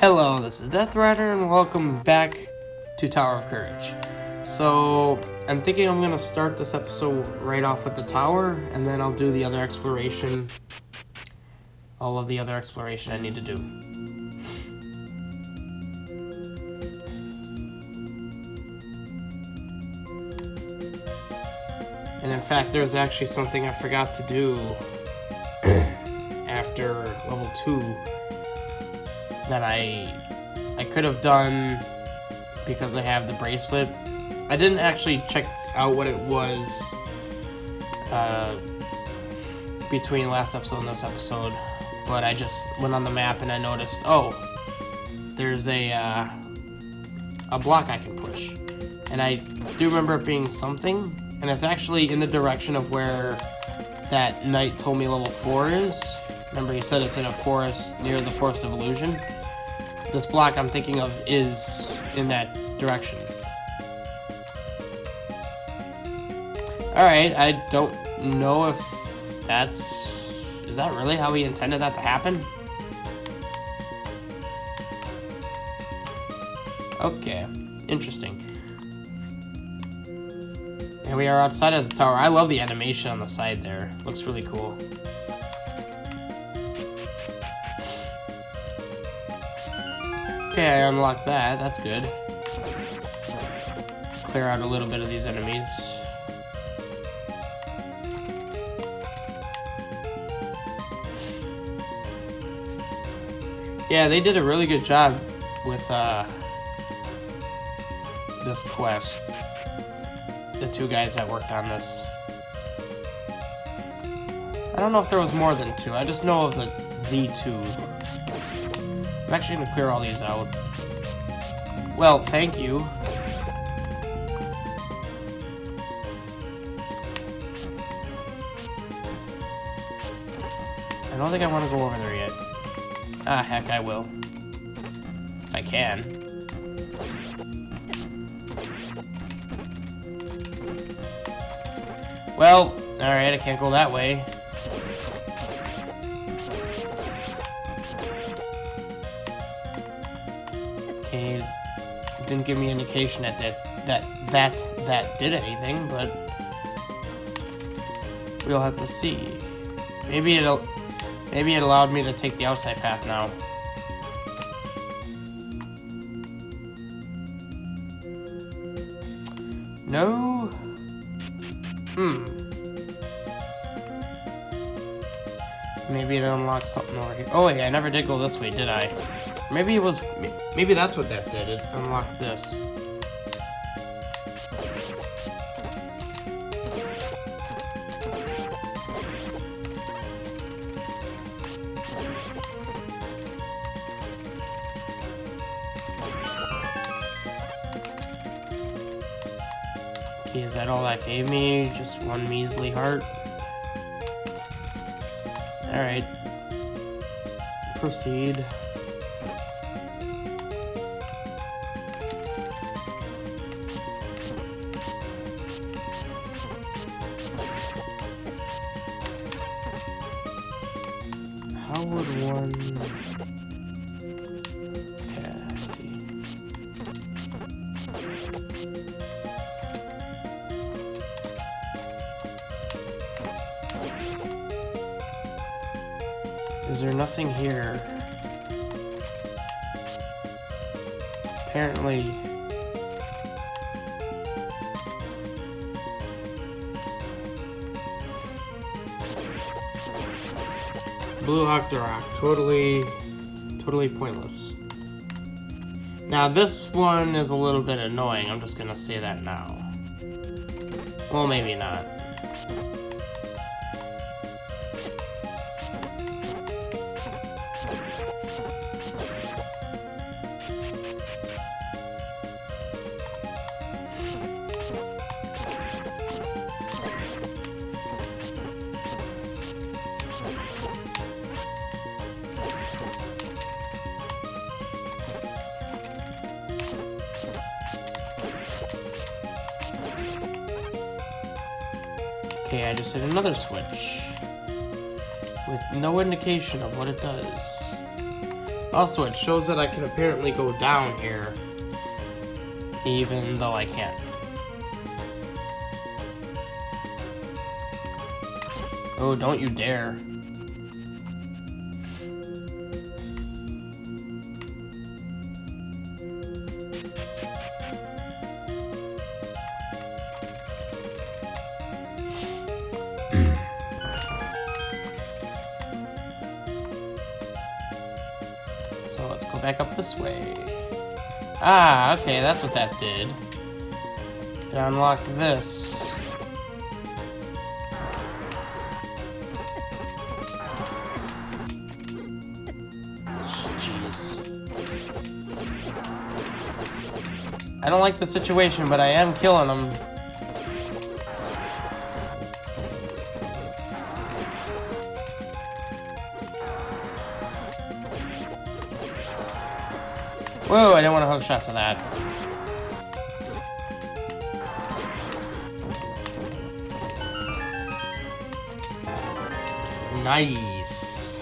Hello, this is Death Rider, and welcome back to Tower of Courage. So, I'm thinking I'm going to start this episode right off with the tower, and then I'll do the other exploration. All of the other exploration I need to do. And in fact, there's actually something I forgot to do after level 2. That I could have done because I have the bracelet. I didn't actually check out what it was between last episode and this episode, but I just went on the map and I noticed, oh, there's a block I can push, and I do remember it being something, and it's actually in the direction of where that knight told me level 4 is. Remember, he said it's in a forest near the Forest of Illusion. This block I'm thinking of is in that direction. Alright, I don't know if that's... Is that really how he intended that to happen? Okay, interesting. And we are outside of the tower. I love the animation on the side there. Looks really cool. Okay, I unlocked that. That's good. Clear out a little bit of these enemies. Yeah, they did a really good job with this quest. The two guys that worked on this. I don't know if there was more than two. I just know of the two. I'm actually going to clear all these out. Well, thank you. I don't think I want to go over there yet. Ah, heck, I will. If I can. Well, alright, I can't go that way. Okay, didn't give me indication that that did anything, but we'll have to see. Maybe it allowed me to take the outside path now. No. Maybe it unlocked something over here. Oh yeah, I never did go this way, did I? Maybe it was... Maybe that's what that did. It unlocked this. Okay, is that all that gave me? Just one measly heart? Alright. Proceed. How would one... Okay, let's see. Is there nothing here? Apparently... Blue Octorok, totally pointless. Now this one is a little bit annoying, I'm just gonna say that now. Well, maybe not. Okay, I just hit another switch with no indication of what it does. Also, it shows that I can apparently go down here, even though I can't. Oh, don't you dare. So let's go back up this way. Ah, okay, that's what that did. It unlocked this. Jeez. I don't like the situation, but I am killing them. Whoa, I didn't want to hook shots of that. Nice.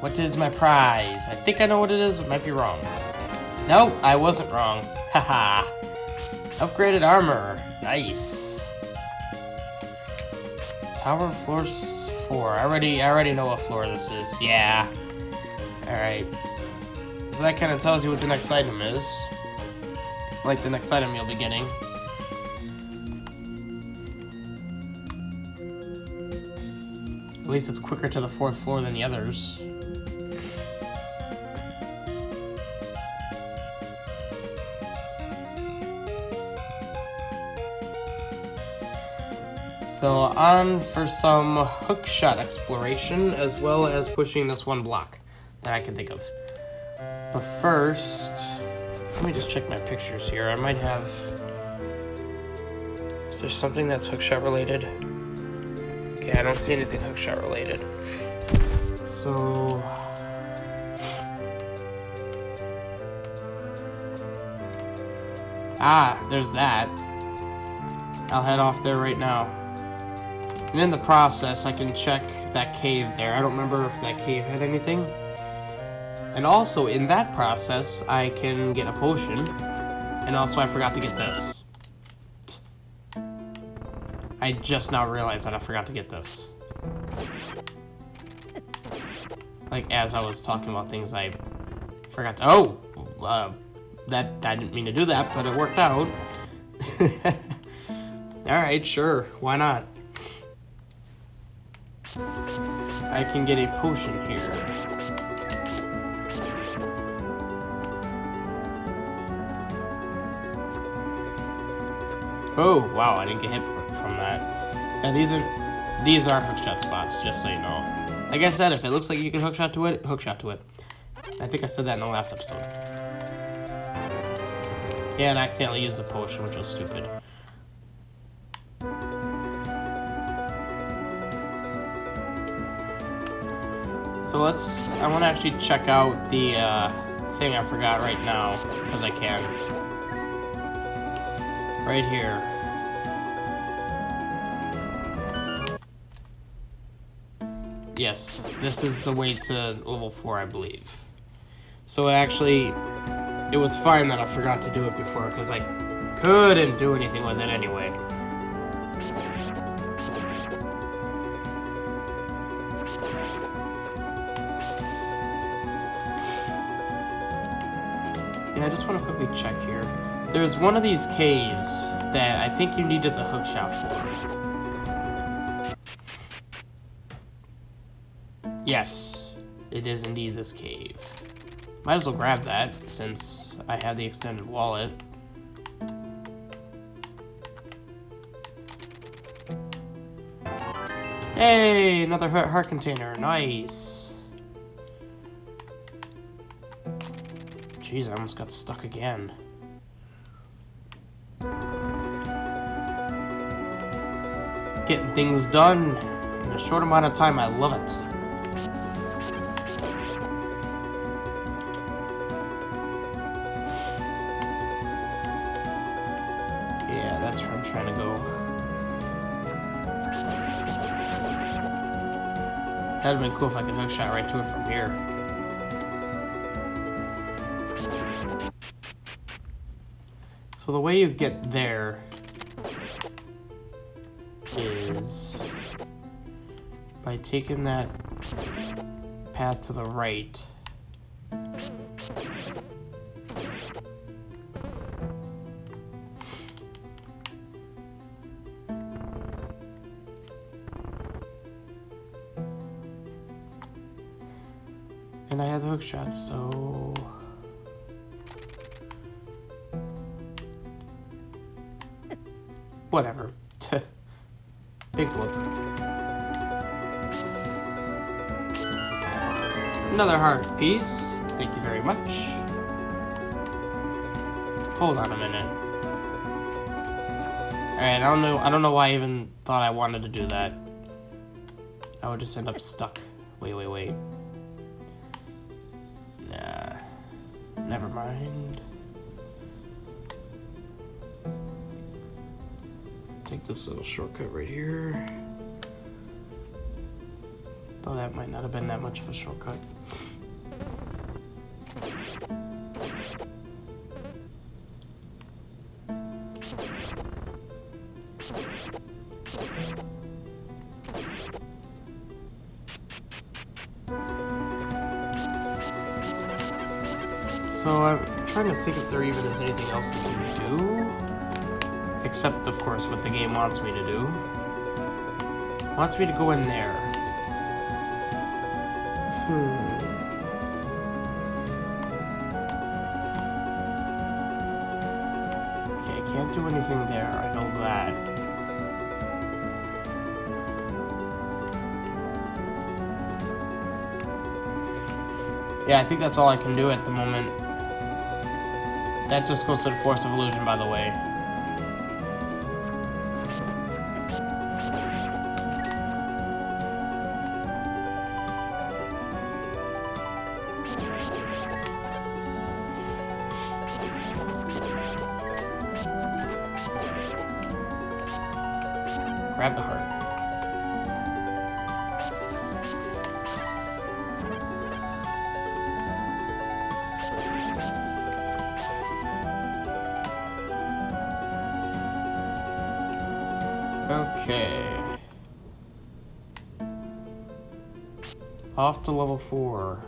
What is my prize? I think I know what it is. It might be wrong. Nope, I wasn't wrong. Haha. Upgraded armor. Nice. Tower of Floor 4. I already know what floor this is. Yeah. Alright, so that kind of tells you what the next item is. Like the next item you'll be getting. At least it's quicker to the 4th floor than the others. So on for some hookshot exploration, as well as pushing this one block that I can think of. But first, let me just check my pictures here. I might have... Is there something that's hookshot related? Okay, I don't see anything hookshot related. So... Ah, there's that. I'll head off there right now. And in the process, I can check that cave there. I don't remember if that cave had anything. And also, in that process, I can get a potion. And also, I forgot to get this. I just now realized that I forgot to get this. Like, as I was talking about things, I forgot to... Oh! I didn't mean to do that, but it worked out. Alright, sure. Why not? I can get a potion here. Oh, wow, I didn't get hit from that. And these are hookshot spots, just so you know. Like I said, if it looks like you can hookshot to it, hookshot to it. I think I said that in the last episode. Yeah, and I accidentally used the potion, which was stupid. So let's... I want to actually check out the thing I forgot right now, because I can. Right here. Yes, this is the way to level 4, I believe. So it actually, it was fine that I forgot to do it before, because I couldn't do anything with it anyway. Yeah, I just want to quickly check here. There's one of these caves that I think you needed the hookshot for. Yes, it is indeed this cave. Might as well grab that since I have the extended wallet. Hey, another heart container, nice. Jeez, I almost got stuck again. Getting things done in a short amount of time. I love it. Yeah, that's where I'm trying to go. That'd have been cool if I could hookshot right to it from here. So the way you get there is by taking that path to the right. And I have the hook shot, so whatever. Big whoop. Another heart piece. Thank you very much. Hold on a minute. Alright, I don't know why I even thought I wanted to do that. I would just end up stuck. Wait. Never mind. Take this little shortcut right here. Though that might not have been that much of a shortcut. So I'm trying to think if there even is anything else I can do, except of course what the game wants me to do. It wants me to go in there. Okay, I can't do anything there, I know that. Yeah, I think that's all I can do at the moment. That just goes to the Forest of Illusion, by the way. Grab the heart. Okay. Off to level 4.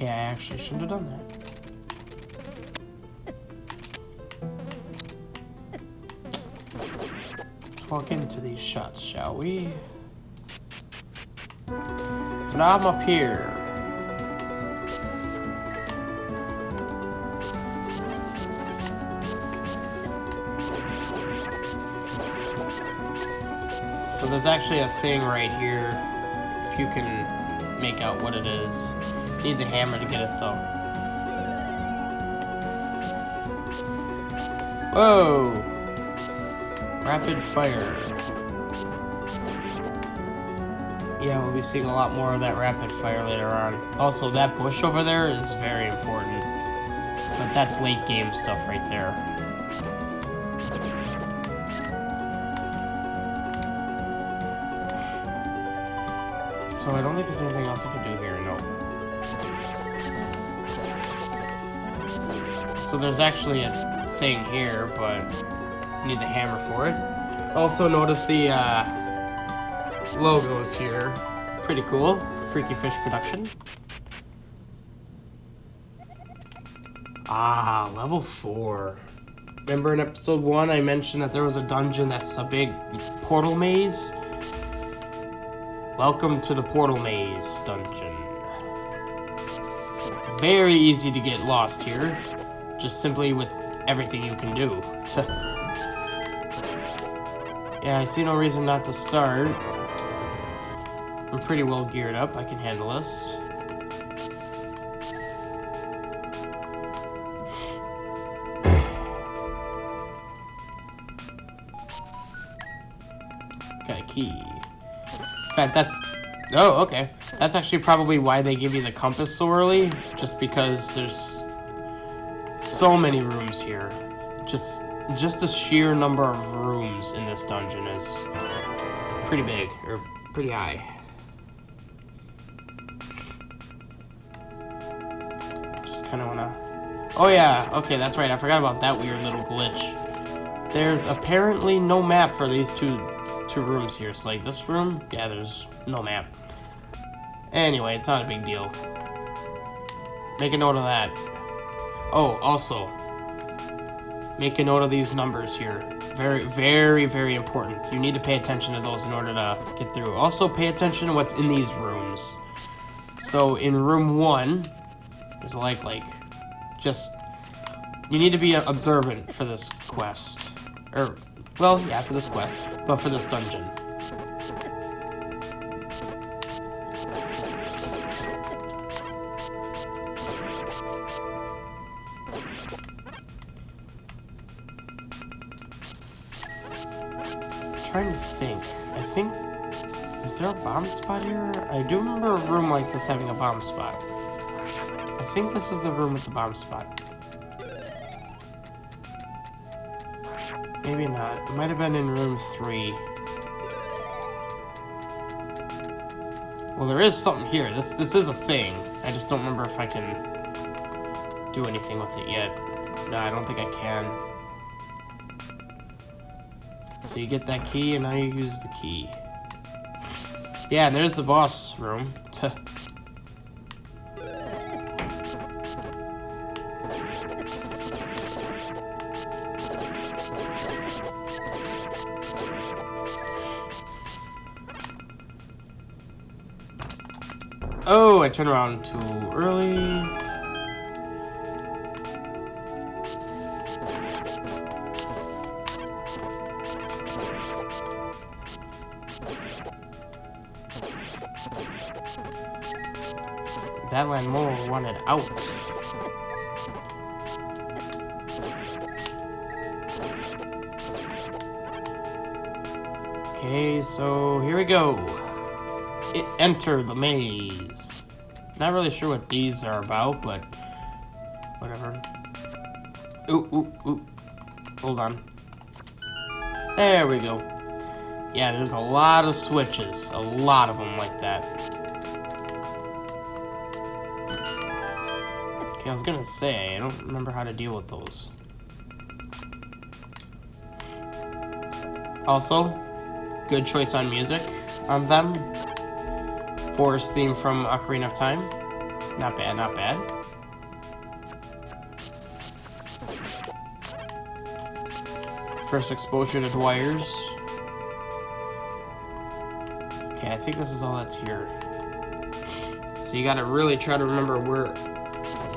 Okay, I actually shouldn't have done that. Let's walk into these shots, shall we? So now I'm up here. So there's actually a thing right here, if you can make out what it is. Need the hammer to get it though. Whoa! Rapid fire. Yeah, we'll be seeing a lot more of that rapid fire later on. Also, that bush over there is very important. But that's late game stuff right there. So I don't think there's anything else I can do here, no. So there's actually a thing here, but you need the hammer for it. Also notice the logos here. Pretty cool. Freaky Fish Production. Ah, level 4. Remember in episode 1 I mentioned that there was a dungeon that's a big portal maze? Welcome to the Portal Maze dungeon. Very easy to get lost here. Just simply with everything you can do. Yeah, I see no reason not to start. I'm pretty well geared up. I can handle this. Got a key. In fact, that's... Oh, okay. That's actually probably why they give you the compass so early. Just because there's so many rooms here. Just the sheer number of rooms in this dungeon is pretty big, or pretty high. Just kind of want to... Oh yeah, okay, that's right. I forgot about that weird little glitch. There's apparently no map for these two rooms here. So like this room, yeah, there's no map. Anyway, it's not a big deal. Make a note of that. Oh, also, make a note of these numbers here. Very, very, very important. You need to pay attention to those in order to get through. Also, pay attention to what's in these rooms. So, in room 1, there's a like, just, you need to be observant for this quest. Or, well, yeah, for this quest, but for this dungeon. Trying to think. I think, is there a bomb spot here? I do remember a room like this having a bomb spot. I think this is the room with the bomb spot. Maybe not. It might have been in room 3. Well, there is something here. This is a thing. I just don't remember if I can do anything with it yet. No, I don't think I can. So you get that key, and now you use the key. Yeah, and there's the boss room. Oh, I turned around too early. That land mole wanted out. Okay, so here we go. Enter the maze. Not really sure what these are about, but whatever. Ooh, ooh, ooh. Hold on. There we go. Yeah, there's a lot of switches. A lot of them like that. I was gonna say, I don't remember how to deal with those. Also, good choice on music on them. Forest theme from Ocarina of Time. Not bad, not bad. First exposure to wires. Okay, I think this is all that's here. So you gotta really try to remember where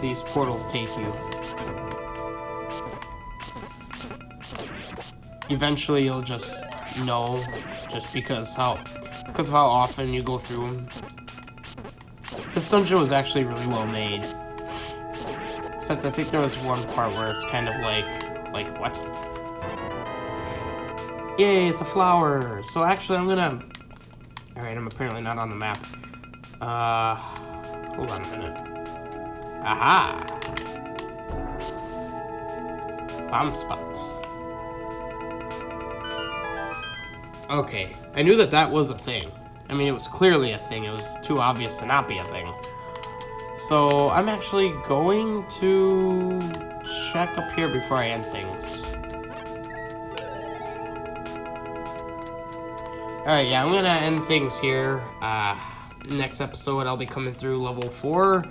these portals take you. Eventually you'll just know, just because of how often you go through them. This dungeon was actually really well made. Except I think there was one part where it's kind of like what? Yay, it's a flower. So actually I'm apparently not on the map. Hold on a minute. Aha! Bomb spots. Okay, I knew that was a thing. I mean, it was clearly a thing. It was too obvious to not be a thing. So, I'm actually going to check up here before I end things. Alright, yeah, I'm gonna end things here. Next episode, I'll be coming through level 4.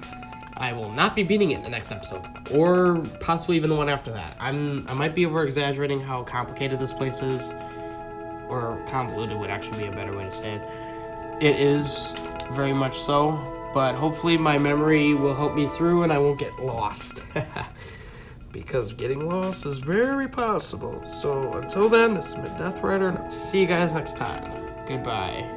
I will not be beating it in the next episode, or possibly even the one after that. I might be over-exaggerating how complicated this place is, or convoluted would actually be a better way to say it. It is very much so, but hopefully my memory will help me through and I won't get lost. Because getting lost is very possible. So until then, this has been Death Rider, and I'll see you guys next time. Goodbye.